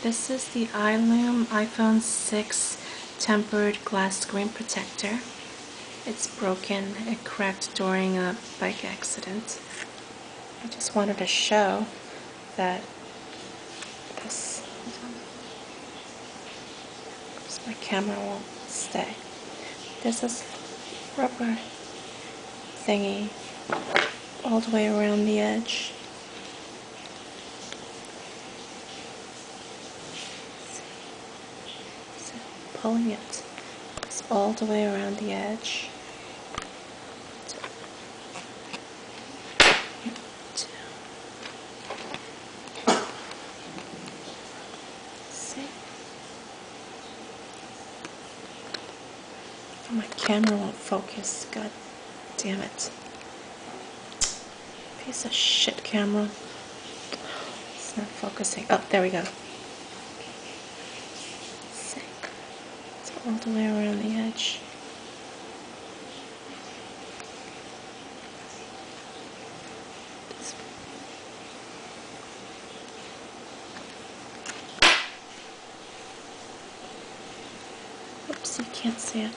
This is the iLoome iPhone 6 tempered glass screen protector. It's broken. It cracked during a bike accident. I just wanted to show that this, because my camera won't stay. There's this rubber thingy all the way around the edge. Pulling it. It's all the way around the edge. See? Oh, my camera won't focus. God damn it. Piece of shit camera. It's not focusing. Oh, there we go. All the way around the edge. Oops, you can't see it.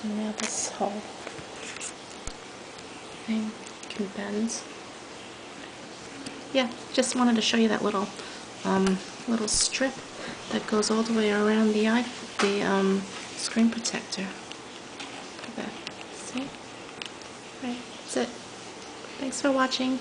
So now this whole thing can bend. Yeah, just wanted to show you that little little strip that goes all the way around the screen protector. Look at that. See? Right, that's it. Thanks for watching.